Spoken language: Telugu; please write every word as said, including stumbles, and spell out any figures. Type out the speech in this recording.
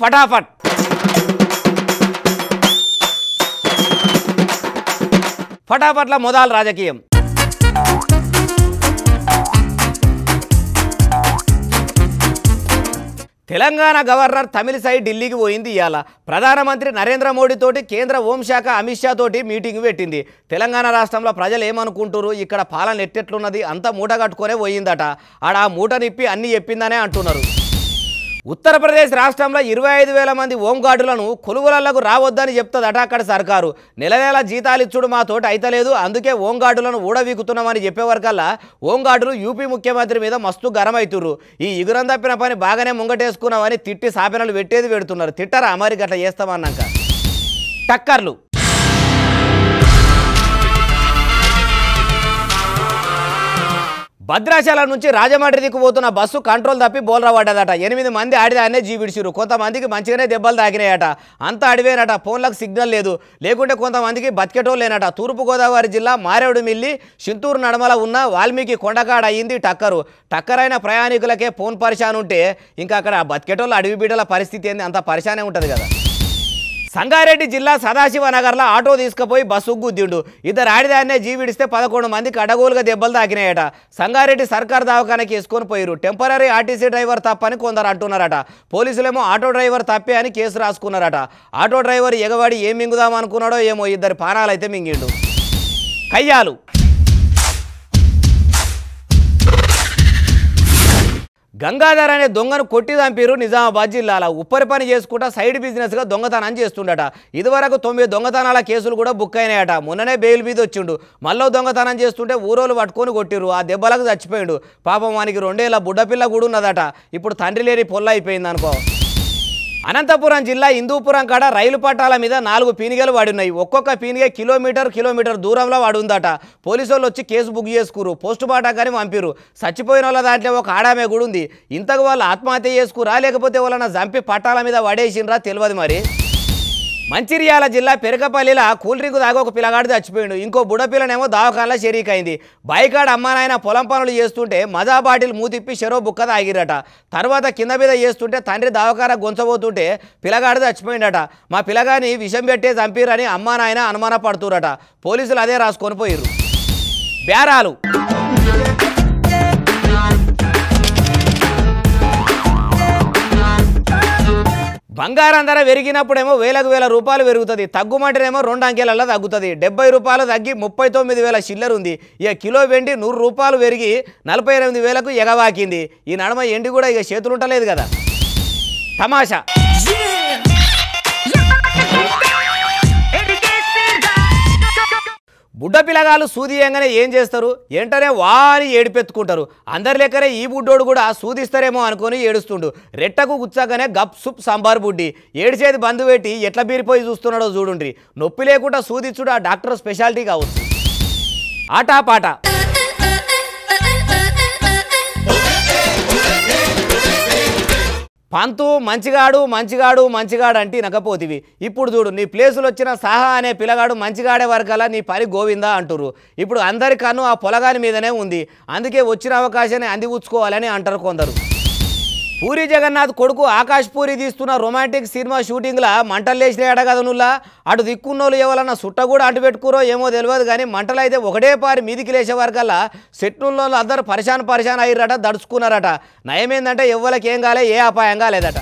फटाफट। फटाफट मोदल राजकीय తెలంగాణ గవర్నర్ తమిళిసై ఢిల్లీకి పోయింది ఇయాల ప్రధానమంత్రి నరేంద్ర మోడీ తోటి కేంద్ర హోంశాఖ అమిత్ షా తోటి మీటింగ్ పెట్టింది తెలంగాణ రాష్ట్రంలో ప్రజలు ఏమనుకుంటారు ఇక్కడ పాలన ఎట్టెట్లున్నది అంత మూట కట్టుకొనే పోయిందట ఆడ ఆ మూట నిప్పి అన్ని చెప్పిందనే అంటున్నారు ఉత్తరప్రదేశ్ రాష్ట్రంలో ఇరవై ఐదు వేల మంది హోమ్ గార్డులను కొలువులలకు రావొద్దని చెప్తదట అక్కడ సర్కారు నెలనెలా జీతాలు ఇచ్చుడు మా తోట అయితలేదు అందుకే హోమ్ గార్డులను ఊడవీకుతున్నామని చెప్పేవరకల్లా హోమ్ గార్డులు యూపీ ముఖ్యమంత్రి మీద మస్తు గరమైతురు ఈ ఇగురం తప్పిన పని బాగానే ముంగటేసుకున్నామని తిట్టి సాపెనలు పెట్టేది పెడుతున్నారు తిట్టరా మరి గట్ల చేస్తామన్నాక టక్కర్లు భద్రాచల నుంచి రాజమండ్రి దిక్కు పోతున్న బస్సు కంట్రోల్ తప్పి బోల్రా పడ్డదట ఎనిమిది మంది ఆడిదాన్నే జీవిడ్చిరు కొంతమందికి మంచిగానే దెబ్బలు తాకినాయట అంత అడివేనట ఫోన్లకు సిగ్నల్ లేదు లేకుంటే కొంతమందికి బతికేటోళ్ళు లేనట తూర్పుగోదావరి జిల్లా మారేడుమిల్లి చింతూరు నడమల ఉన్న వాల్మీకి కొండకాడ అయింది టక్కరు టక్కరైన ప్రయాణికులకే ఫోన్ పరిశాన్ ఉంటే ఇంకా అక్కడ బతికేటోళ్ళు అడవి బిడ్డల పరిస్థితి ఏంది అంత పరిశానే ఉంటుంది కదా సంగారెడ్డి జిల్లా సదాశివనగర్లో ఆటో తీసుకుపోయి బస్సు గుద్దిండు ఇద్దరు ఆడిదాన్నే జీవిడిస్తే పదకొండు మందికి అడగోలుగా దెబ్బలు తాకినాయట సంగారెడ్డి సర్కార్ దవాఖానకి వేసుకొని పోయారు టెంపరీ ఆర్టీసీ డ్రైవర్ తప్పని కొందరు అంటున్నారట పోలీసులేమో ఆటో డ్రైవర్ తప్పే అని కేసు రాసుకున్నారట ఆటో డ్రైవర్ ఎగవాడి ఏం మింగుదామనుకున్నాడో ఏమో ఇద్దరు పానాలైతే మింగిండు కయ్యాలు గంగాధర్ అనే దొంగను కొట్టి చంపారు నిజామాబాద్ జిల్లాలో ఉప్పరి పని చేసుకుంటా సైడ్ బిజినెస్గా దొంగతనం చేస్తుండట ఇదివరకు తొమ్మిది దొంగతనాల కేసులు కూడా బుక్ అయినాయట మొన్ననే బెయిల్ మీద వచ్చిండు మళ్ళీ దొంగతనం చేస్తుంటే ఊరోలు పట్టుకొని కొట్టిరు ఆ దెబ్బలకు చచ్చిపోయిండు పాపం వానికి రెండేళ్ళ బుడ్డపిల్ల కూడా ఉన్నదట ఇప్పుడు తండ్రి లేని పొల్ల అయిపోయింది అనుకో అనంతపురం జిల్లా హిందూపురం కాడ రైలు పట్టాల మీద నాలుగు పీనిగలు వాడున్నాయి ఒక్కొక్క పీనిగ కిలోమీటర్ కిలోమీటర్ దూరంలో వాడుందట పోలీసు వాళ్ళు వచ్చి కేసు బుక్ చేసుకురు పోస్ట్ మార్టంగానే పంపిరు చచ్చిపోయిన వాళ్ళ దాంట్లో ఒక ఆడామే కూడా ఉంది ఇంతకు వాళ్ళు ఆత్మహత్య చేసుకురా లేకపోతే వాళ్ళని చంపి పట్టాల మీద వాడేసినరా తెలియదు మరి మంచిర్యాల జిల్లా పెరకపల్లిలో కూల్ డ్రింక్ దాకా ఒక పిల్లగాడు చచ్చిపోయిండు ఇంకో బుడపిల్లనేమో దావకాన్లో షరీకైంది బాయికాడ అమ్మానాయన పొలం పనులు చేస్తుంటే మజా బాటిల్ మూతిప్పి షరో బుక్క తాగిరట తర్వాత కింద మీద చేస్తుంటే తండ్రి దావకార గొంచబోతుంటే పిల్లగాడు చచ్చిపోయిండట మా పిల్లగాని విషం పెట్టే చంపిరని అమ్మానాయన అనుమాన పడుతురట పోలీసులు అదే రాసుకొని పోయిరు బేరాలు బంగారం ధర పెరిగినప్పుడేమో వేలకు వేల రూపాయలు పెరుగుతుంది తగ్గుమంటేనేమో రెండు అంకెలలో తగ్గుతుంది డెబ్బై రూపాయలు తగ్గి ముప్పై తొమ్మిది వేల చిల్లర ఉంది ఇక కిలో వెండి నూరు రూపాయలు పెరిగి నలభై ఎనిమిది వేలకు ఎగవాకింది ఈ నడమ ఎండి కూడా ఇక చేతులుంటలేదు కదా తమాషా బుడ్డ పిల్లగాళ్ళు సూదియంగానే ఏం చేస్తారు ఎంటనే వారి ఏడిపెత్తుకుంటారు అందరి లెక్కనే ఈ బుడ్డోడు కూడా సూదిస్తారేమో అనుకుని ఏడుస్తుండు రెట్టకు గుచ్చాగానే గప్ సుప్ సాంబార్ బుడ్డి ఏడిచేది బంధు పెట్టి ఎట్లా బీరిపోయి చూస్తున్నాడో చూడుండ్రి నొప్పి లేకుండా సూదిచ్చుడు ఆ డాక్టర్ స్పెషాలిటీ కావచ్చు ఆటాపాట పంతు మంచిగాడు మంచిగాడు మంచిగాడు అంటే నకపోతివి ఇప్పుడు చూడు నీ ప్లేసులు వచ్చిన సాహా అనే పిల్లగాడు మంచిగాడే వరకలా నీ పని గోవిందా అంటురు ఇప్పుడు అందరి కన్ను ఆ పొలగాని మీదనే ఉంది అందుకే వచ్చిన అవకాశాన్ని అందిపుచ్చుకోవాలని అంటారు కొందరు పూరి జగన్నాథ్ కొడుకు ఆకాష్ పూరి తీస్తున్న రొమాంటిక్ సినిమా షూటింగ్లా మంటలు లేచిన అడగదనులా అటు దిక్కున్నోళ్ళు ఎవరన్నా సుట్ట కూడా అంటుపెట్టుకురో ఏమో తెలియదు కానీ మంటలు అయితే ఒకటే పారి మీదికి లేచే వరకల్లా సెట్నుల్లో అందరూ పరిశాన్ పరిశాన్ అయ్యారట దడుచుకున్నారట నయమేందంటే ఎవ్వలకేం కాలే ఏ అపాయం కాలేదట